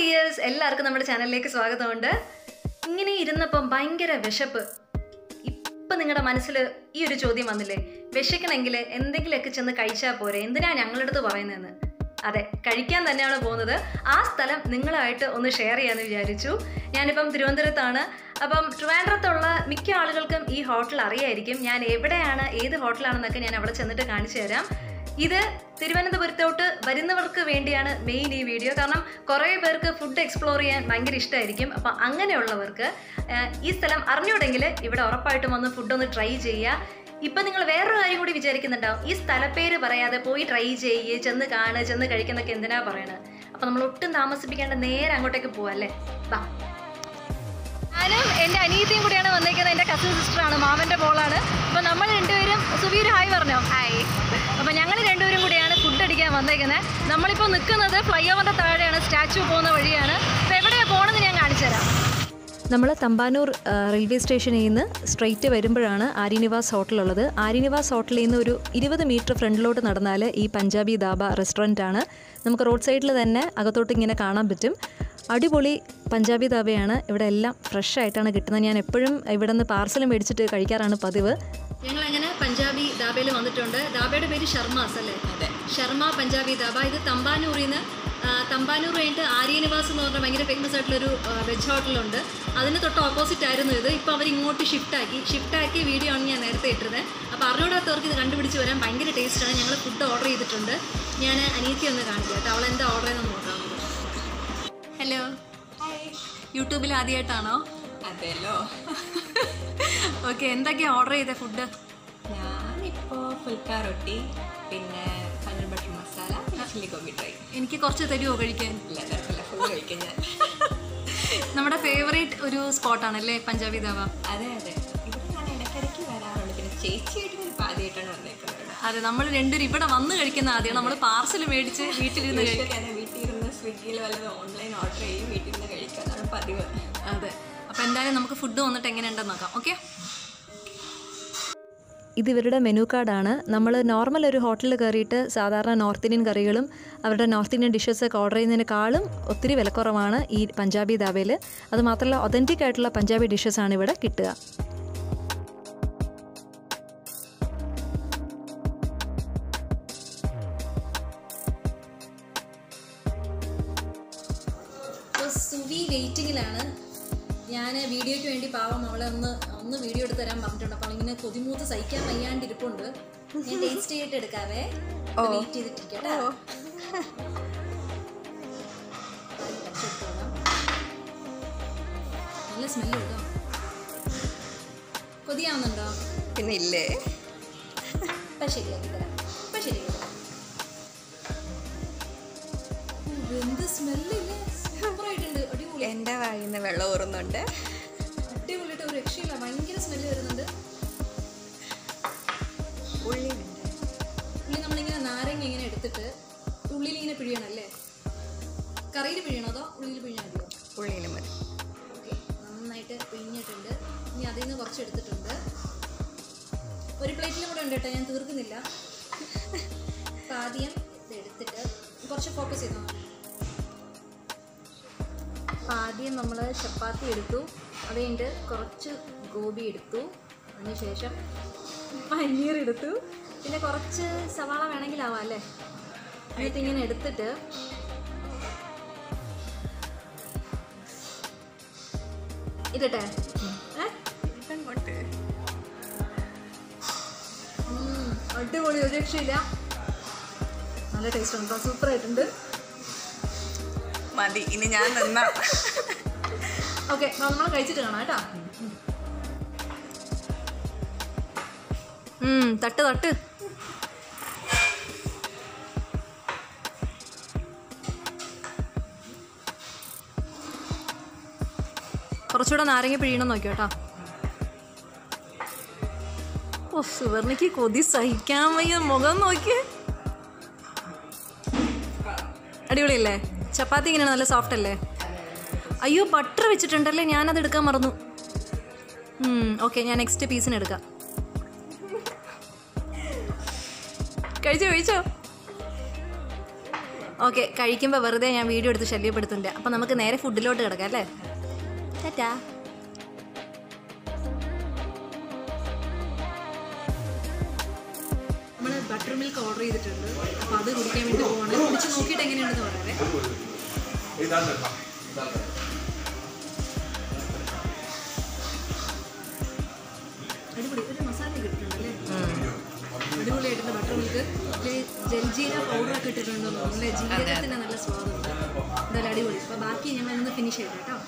Dears എല്ലാവർക്കും നമ്മുടെ ചാനലിലേക്ക് സ്വാഗതമുണ്ട് ഇങ്ങനെ ഇരുന്നപ്പോൾ ഭയങ്കര വിശപ്പ് ഇപ്പോ നിങ്ങളുടെ മനസ്സിൽ ഈ ഒരു ചോദ്യം വന്നില്ലേ വിശക്കണമെങ്കിൽ എന്തെങ്കിലുമൊക്കെ ചെന്ന് കഴിച്ചാൽ പോരെ എന്തിനാ ഞങ്ങളുടെ അടുത്ത് പറയുന്നതെന്ന് അതെ കഴിക്കാൻ തന്നെയാണ് പോകുന്നത് ആ സ്ഥലം നിങ്ങളായിട്ട് ഒന്ന് ഷെയർ ചെയ്യാമെന്ന് വിചാരിച്ചു ഞാൻ ഇപ്പം തിരുവനന്തപുരത്താണ് അപ്പം ട്രാൻഡ്രത്തുള്ള മിക്ക ആളുകൾക്കും ഈ ഹോട്ടൽ അറിയായിരിക്കും ഞാൻ എവിടെയാണ് ഏത് ഹോട്ടലാണെന്നൊക്കെ ഞാൻ അവിടെ ചെന്നിട്ട് കാണിച്ചു തരാം ഇത് തിരുവനന്തപുരത്തോട്ട് വരുന്നവർക്ക് വേണ്ടിയാണ് മെയിൻ ഈ വീഡിയോ കാരണം കുറേ പേർക്ക് ഫുഡ് എക്സ്പ്ലോർ ചെയ്യാൻ ഭയങ്കര ഇഷ്ടമായിരിക്കും അപ്പോൾ അങ്ങനെയുള്ളവർക്ക് ഈ സ്ഥലം അറിഞ്ഞുണ്ടെങ്കിൽ ഇവിടെ ഉറപ്പായിട്ടും വന്ന് ഫുഡ് ഒന്ന് ട്രൈ ചെയ്യുക ഇപ്പോ നിങ്ങൾ വേറൊരു കാര്യം കൂടി വിചാരിക്കുന്നുണ്ടാവും ഈ സ്ഥലപ്പേര് പറയാതെ പോയി ട്രൈ ചെയ്യേ ചെന്ന് കാണുക ചെന്ന് കഴിക്കുന്നൊക്കെ എന്തിനാ പറയണത് അപ്പോൾ നമ്മൾ ഒട്ടും താമസിപ്പിക്കാണ്ട് നേരെ അങ്ങോട്ടേക്ക് പോവാം അല്ലേ വാ ഞാനും എൻ്റെ അനിയത്തിയും കൂടിയാണ് വന്നിരിക്കുന്നത് എൻ്റെ കസിൻ സിസ്റ്ററാണ് മാമൻ്റെ മോളാണ് അപ്പോൾ നമ്മൾ രണ്ടുപേരും സുവീർ ഹായ് പറഞ്ഞോ ഹായ് അപ്പോൾ ഞങ്ങൾ രണ്ടുപേരും കൂടിയാണ് ഫുഡ് അടിക്കാൻ വന്നിരിക്കുന്നത് നമ്മളിപ്പോൾ നിൽക്കുന്നത് ഫ്ലൈ ഓവറിൻ്റെ താഴെയാണ് സ്റ്റാച്യു പോകുന്ന വഴിയാണ് അപ്പോൾ എവിടെയാണ് പോകണമെന്ന് ഞാൻ കാണിച്ചു തരാം നമ്മൾ തമ്പാനൂർ റെയിൽവേ സ്റ്റേഷനിൽ നിന്ന് സ്ട്രെയിറ്റ് വരുമ്പോഴാണ് ആര്യനിവാസ് ഹോട്ടലുള്ളത് ആര്യനിവാസ് ഹോട്ടലിൽ നിന്ന് ഒരു 20 മീറ്റർ ഫ്രണ്ടിലോട്ട് നടന്നാൽ ഈ പഞ്ചാബി ദാബ റെസ്റ്റോറൻറ്റാണ് നമുക്ക് റോഡ് സൈഡിൽ തന്നെ അകത്തോട്ട് ഇങ്ങനെ കാണാൻ പറ്റും അടിപൊളി പഞ്ചാബി ദാബയാണ് ഇവിടെ എല്ലാം ഫ്രഷ് ആയിട്ടാണ് കിട്ടുന്നത് ഞാൻ എപ്പോഴും ഇവിടെ നിന്ന് പാർസൽ മേടിച്ചിട്ട് കഴിക്കാറാണ് പതിവ് ഞങ്ങളങ്ങനെ പഞ്ചാബി ദാബയിൽ വന്നിട്ടുണ്ട് ദാബയുടെ പേര് ശർമാസ് അല്ലേ ശർമ്മ പഞ്ചാബി ദാബ ഇത് തമ്പാനൂറിൽ നിന്ന് തമ്പാനൂർ കഴിഞ്ഞിട്ട് ആര്യനിവാസ് എന്ന് പറഞ്ഞാൽ ഭയങ്കര ഫേമസ് ആയിട്ടുള്ളൊരു വെജ് ഹോട്ടലുണ്ട് അതിന് തൊട്ട് ഓപ്പോസിറ്റ് ആയിരുന്നു ഇത് ഇപ്പോൾ അവർ ഇങ്ങോട്ട് ഷിഫ്റ്റാക്കിയ വീഡിയോ ആണ് ഞാൻ നേരത്തെ ഇട്ടിരുന്നത് അപ്പോൾ അറിഞ്ഞൂടാത്തവർക്ക് ഇത് കണ്ടുപിടിച്ച് വരാൻ ഭയങ്കര ടേസ്റ്റാണ് ഞങ്ങൾ ഫുഡ് ഓർഡർ ചെയ്തിട്ടുണ്ട് ഞാൻ അനിയത്തി ഒന്ന് കാണിക്കാം കേട്ടോ അവളെന്താ ഓർഡർ ചെയ്തെന്ന് നോക്കാം ഹലോ യൂട്യൂബിൽ ആദ്യമായിട്ടാണോ അതെല്ലോ ഓക്കെ എന്തൊക്കെയാണ് ഓർഡർ ചെയ്തത് ഫുഡ് ഞാനിപ്പോൾ ഫുൽക്ക റൊട്ടി പിന്നെ paneer butter masala chilli gobi dry എനിക്ക് കുറച്ച് തരുമോ കഴിക്കാൻ ഫുൾ കഴിക്കാൻ ഞാൻ നമ്മുടെ ഫേവറേറ്റ് ഒരു സ്പോട്ടാണല്ലേ പഞ്ചാബി ദാബ അതെ അതെ ഇതാണ് ഇടയ്ക്കിടയ്ക്ക് വരാറുണ്ട് പിന്നെ ചേച്ചിയായിട്ട് ഞാൻ ആദ്യമായിട്ടാണ് വന്നേക്കുന്നത് അതെ നമ്മൾ രണ്ടുപേരും ഇവിടെ വന്ന് കഴിക്കുന്ന ആദ്യം നമ്മൾ പാർസൽ മേടിച്ച് വീട്ടിലിരുന്ന് കഴിക്കാൻ വീട്ടിലിരുന്ന് സ്വിഗ്ഗിയിൽ വല്ലതും ഓൺലൈൻ ഓർഡർ ചെയ്യും വീട്ടിലിരുന്ന് കഴിക്കാനാണ് പതിവ് അതെ അപ്പോൾ എന്തായാലും നമുക്ക് ഫുഡ് വന്നിട്ട് എങ്ങനെയുണ്ടെന്ന് നോക്കാം ഓക്കെ ഇതിവരുടെ മെനു കാർഡാണ് നമ്മൾ നോർമൽ ഒരു ഹോട്ടലിൽ കയറിയിട്ട് സാധാരണ നോർത്ത് ഇന്ത്യൻ കറികളും അവരുടെ നോർത്ത് ഇന്ത്യൻ ഡിഷസൊക്കെ ഓർഡർ ചെയ്യുന്നതിനേക്കാളും ഒത്തിരി വിലക്കുറവാണ് ഈ പഞ്ചാബി ദാബയിൽ അതുമാത്രമല്ല ഒതൻറ്റിക് ആയിട്ടുള്ള പഞ്ചാബി ഡിഷസാണ് ഇവിടെ കിട്ടുക വെയിറ്റിങ്ങിലാണ് ഞാൻ വീഡിയോയ്ക്ക് വേണ്ടി പാവം അവളെ ഒന്ന് വീഡിയോ എടുത്ത് തരാൻ പറഞ്ഞിട്ടുണ്ട് അപ്പോൾ ഇങ്ങനെ കൊതിമൂത്ത് സഹിക്കാൻ വയ്യാണ്ടിരിപ്പുണ്ട് ഞാൻ ടേസ്റ്റ് ചെയ്തിട്ട് എടുക്കാവേ വെയിറ്റ് ചെയ്തിട്ടിരിക്കട്ടോ നല്ല സ്മെല്ല് കൊടുക്കാം കൊതിയാവുന്നുണ്ടോ പിന്നെ ഇല്ലേ ഇപ്പം ശരിയാക്കി തരാം ഇപ്പം ശരിയാക്കി തരാം എന്ത് സ്മെല്ലില്ലേ സൂപ്പറായിട്ടുണ്ട് അടിപൊളി എൻ്റെ വായിന്ന് വെള്ളം ഊറുന്നുണ്ട് അടിപൊളിയായിട്ട് ഒരു രക്ഷയില്ല ഭയങ്കര സ്മെല്ല് വരുന്നുണ്ട് ഉള്ളിയുണ്ട് ഉള്ളി നമ്മളിങ്ങനെ നാരങ്ങ ഇങ്ങനെ എടുത്തിട്ട് ഉള്ളിയിൽ ഇങ്ങനെ പിഴിയണം അല്ലേ കറിയിൽ പിഴിയണോ അതോ ഉള്ളിയിൽ പിഴിഞ്ഞാൽ മതിയോ ഉള്ളിയിൽ മതി ഓക്കെ നന്നായിട്ട് പിഴിഞ്ഞിട്ടുണ്ട് ഇനി അതിൽ നിന്ന് കുറച്ച് എടുത്തിട്ടുണ്ട് ഒരു പ്ലേറ്റിലും കൂടെ ഉണ്ട് കേട്ടോ ഞാൻ തീർക്കുന്നില്ല അപ്പം ആദ്യം ഇത് എടുത്തിട്ട് കുറച്ച് ഫോക്കസ് ചെയ്തോ ആദ്യം നമ്മൾ ചപ്പാത്തി എടുത്തു അത് കഴിഞ്ഞിട്ട് കുറച്ച് ഗോബി എടുത്തു അതിനുശേഷം പനീർ എടുത്തു പിന്നെ കുറച്ച് സവാള വേണമെങ്കിലാവാം അല്ലേ എന്നിട്ട് ഇങ്ങനെ എടുത്തിട്ട് ഇടട്ടെ അടിപൊളി ഒരു രക്ഷയില്ല നല്ല ടേസ്റ്റ് ഉണ്ട് സൂപ്പറായിട്ടുണ്ട് മതി ഇനി ഞാൻ നിന്ന ഓക്കെ നമ്മൾ കഴിച്ചിട്ട് കാണാം കേട്ടോ തട്ട് തട്ട് കുറച്ചുകൂടെ നാരങ്ങ പിഴിയണം നോക്കി കേട്ടോ ഓ സുവർണിക്ക് കൊതി സഹിക്കാൻ വയ്യ മുഖം നോക്കി അടിപൊളിയല്ലേ ചപ്പാത്തി ഇങ്ങനെയാണ് നല്ല സോഫ്റ്റ് അല്ലേ അയ്യോ ബട്ടർ വെച്ചിട്ടുണ്ടല്ലേ ഞാനത് എടുക്കാൻ മറന്നു ഓക്കെ ഞാൻ നെക്സ്റ്റ് പീസിന് എടുക്കാം കഴിച്ചോ ഓക്കെ, കഴിക്കുമ്പോൾ വെറുതെ ഞാൻ വീഡിയോ എടുത്ത് ശല്യപ്പെടുത്തുന്നില്ല. അപ്പോൾ നമുക്ക് നേരെ ഫുഡിലോട്ട് കിടക്കാം അല്ലേ. ടാറ്റാ. നമ്മൾ ബട്ടർ മിൽക്ക് ഓർഡർ ചെയ്തിട്ടുണ്ട്, അപ്പോൾ അത് കുടിക്കാൻ വേണ്ടി പോകണം. കുടിച്ച് നോക്കിയിട്ട് എങ്ങനെയാണെന്ന് പറയാവേ. അടിപൊളി ഒരു മസാല കിട്ടുന്നുണ്ടല്ലേ, അടിപൊളിയായിട്ടുണ്ട്. ബട്ടർ മിൽക്ക് ജൽജീര പൗഡറൊക്കെ ഇട്ടിട്ടുണ്ടോ, നല്ല ജീരകത്തിന് നല്ല സ്വാദുണ്ട്. എന്തായാലും അടിപൊളി. അപ്പോൾ ബാക്കി ഞങ്ങളൊന്ന് ഫിനിഷ് ചെയ്യണം കേട്ടോ.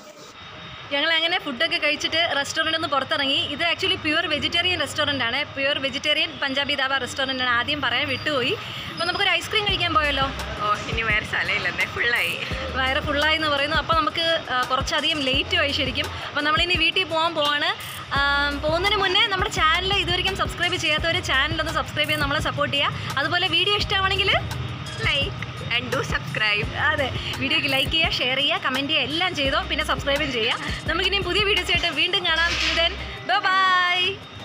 ഞങ്ങൾ അങ്ങനെ ഫുഡൊക്കെ കഴിച്ചിട്ട് റെസ്റ്റോറൻറ്റിൽ നിന്ന് പുറത്തിറങ്ങി. ഇത് ആക്ച്വലി പ്യുവർ വെജിറ്റേറിയൻ റെസ്റ്റോറൻ്റ് ആണ്, pure vegetarian Punjabi dhaba restaurant ആണ്. ആദ്യം പറയാൻ വിട്ടുപോയി. അപ്പോൾ നമുക്കൊരു ഐസ്ക്രീം കഴിക്കാൻ പോയല്ലോ. ഓ, ഇനി വേറെ സ്ഥലമില്ലെന്നേ, ഫുള്ളായി, വയറ് ഫുള്ളായി എന്ന് പറയുന്നു. അപ്പോൾ നമുക്ക് കുറച്ചധികം ലേറ്റ് ആയി ശരിക്കും. അപ്പോൾ നമ്മളിനി വീട്ടിൽ പോകാൻ പോവാണ്. പോകുന്നതിന് മുന്നേ നമ്മുടെ ചാനൽ ഇതുവരെയും സബ്സ്ക്രൈബ് ചെയ്യാത്തവർ ചാനലൊന്ന് സബ്സ്ക്രൈബ് ചെയ്ത് നമ്മളെ സപ്പോർട്ട് ചെയ്യുക. അതുപോലെ വീഡിയോ ഇഷ്ടമാണെങ്കിൽ ലൈക്ക് ആൻഡ് ഡു സബ്സ്ക്രൈബ്. അതെ, വീഡിയോയ്ക്ക് ലൈക്ക് ചെയ്യുക, ഷെയർ ചെയ്യുക, കമൻറ്റ് ചെയ്യുക, എല്ലാം ചെയ്തോ. പിന്നെ സബ്സ്ക്രൈബും ചെയ്യുക. നമുക്കിനി പുതിയ വീഡിയോസ് ആയിട്ട് വീണ്ടും കാണാം. ബൈ.